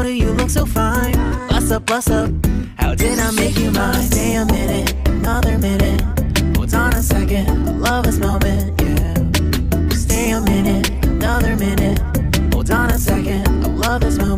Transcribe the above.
How do you look so fine? Bust up, bust up. How did I make you mine? Stay a minute, another minute. Hold on a second, I love this moment, yeah. Stay a minute, another minute. Hold on a second, I love this moment.